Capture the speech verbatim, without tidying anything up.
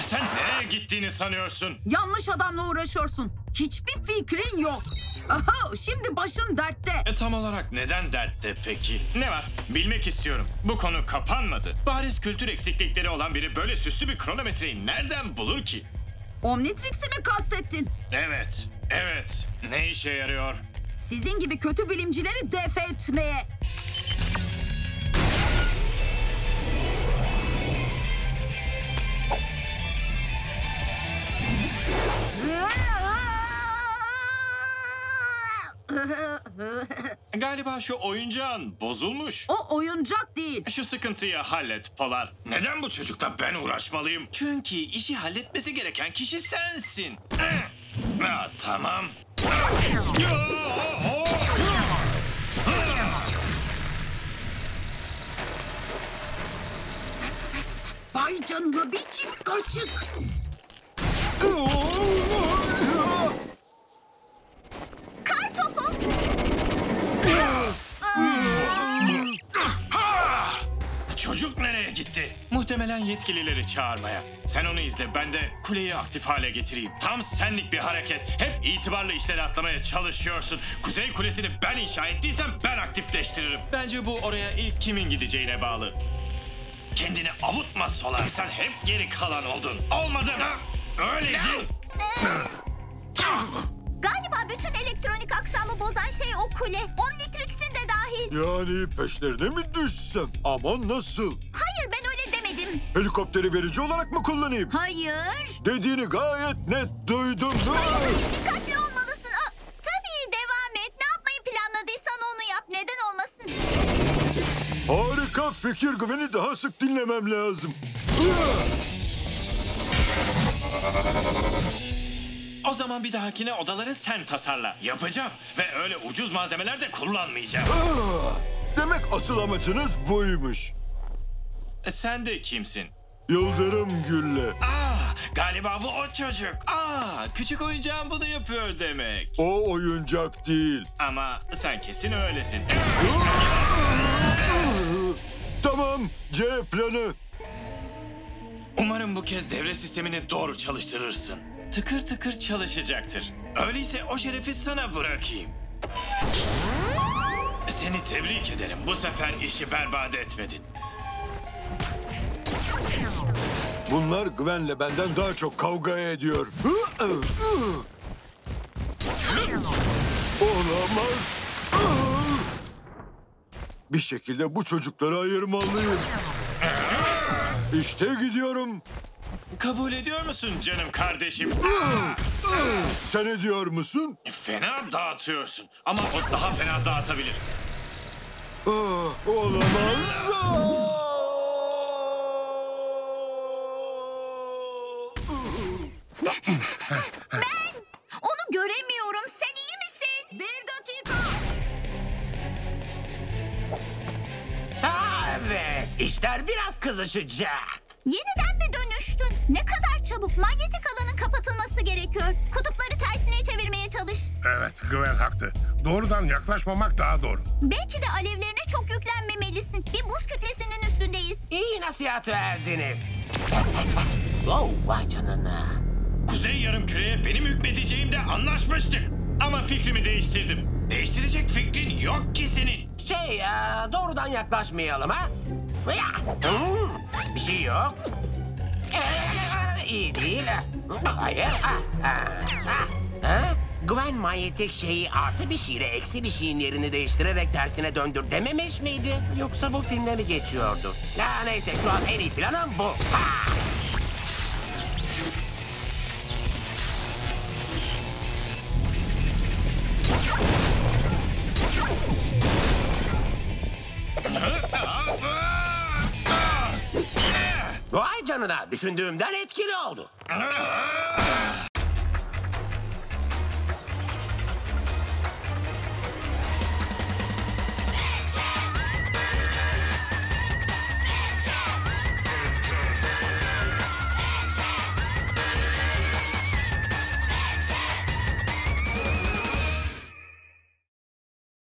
Sen nereye gittiğini sanıyorsun? Yanlış adamla uğraşıyorsun. Hiçbir fikrin yok. Aha, şimdi başın dertte. E, tam olarak neden dertte peki? Ne var? Bilmek istiyorum. Bu konu kapanmadı. Bariz kültür eksiklikleri olan biri böyle süslü bir kronometreyi nereden bulur ki? Omnitrix'i mi kastettin? Evet, evet. Ne işe yarıyor? Sizin gibi kötü bilimcileri def etmeye. Galiba şu oyuncağın bozulmuş. O oyuncak değil. Şu sıkıntıyı hallet Polar. Neden bu çocukla ben uğraşmalıyım? Çünkü işi halletmesi gereken kişi sensin. Ha, tamam. Vay canına, bir çift kaçık. Kartopu. Çocuk nereye gitti? Muhtemelen yetkilileri çağırmaya. Sen onu izle, ben de kuleyi aktif hale getireyim. Tam senlik bir hareket. Hep itibarlı işleri atlamaya çalışıyorsun. Kuzey Kulesi'ni ben inşa ettiysem ben aktifleştiririm. Bence bu oraya ilk kimin gideceğine bağlı. Kendini avutma Solar. Sen hep geri kalan oldun. Olmadı mı? Öyleydin. Galiba bütün elektronik aksamı bozan şey o kule. Omnitrix'in de dahil. Yani peşlerine mi düşsem? Aman nasıl? Hayır, ben öyle demedim. Helikopteri verici olarak mı kullanayım? Hayır. Dediğini gayet net duydum. Hayır, dikkatli olmalısın. Aa, tabii devam et. Ne yapmayı planladıysan onu yap. Neden olmasın? Harika fikir. Gwen'i daha sık dinlemem lazım. O zaman bir dahakine odaları sen tasarla. Yapacağım ve öyle ucuz malzemeler de kullanmayacağım. Aa, demek asıl amacınız buymuş. E, sen de kimsin? Yıldırım Gülle. Aa, galiba bu o çocuk. Aa, küçük oyuncağın bunu yapıyor demek. O oyuncak değil. Ama sen kesin öylesin. Tamam, C planı. Umarım bu kez devre sistemini doğru çalıştırırsın. Tıkır tıkır çalışacaktır. Öyleyse o şerefi sana bırakayım. Seni tebrik ederim. Bu sefer işi berbat etmedin. Bunlar Gwen'le benden daha çok kavga ediyor. Olamaz. Bir şekilde bu çocukları ayırmalıyım. İşte gidiyorum. Kabul ediyor musun canım kardeşim? Sen ediyor musun? Fena dağıtıyorsun ama o daha fena dağıtabilir. Aa, olamaz. Ben onu göremiyorum. Sen iyi misin? Bir dakika. Aa, evet, işler biraz kızışacak. Yeniden mi dönüştün? Ne kadar çabuk. Manyetik alanın kapatılması gerekiyor. Kutupları tersine çevirmeye çalış. Evet, Gwen haklı. Doğrudan yaklaşmamak daha doğru. Belki de alevlerine çok yüklenmemelisin. Bir buz kütlesinin üstündeyiz. İyi nasihat verdiniz. Oh, vay canına. Kuzey yarımküreye benim hükmedeceğimde anlaşmıştık. Ama fikrimi değiştirdim. Değiştirecek fikrin yok ki senin. Şey, ee, doğrudan yaklaşmayalım ha? Bir şey yok. Ee, iyi değil. Hayır. Gwen manyetik şeyi artı bir şeyle eksi bir şeyin yerini değiştirerek tersine döndür dememiş miydi? Yoksa bu filmde mi geçiyordu? Ya neyse, şu an en iyi planım bu. Ha! Vay canına, düşündüğümden etkili oldu.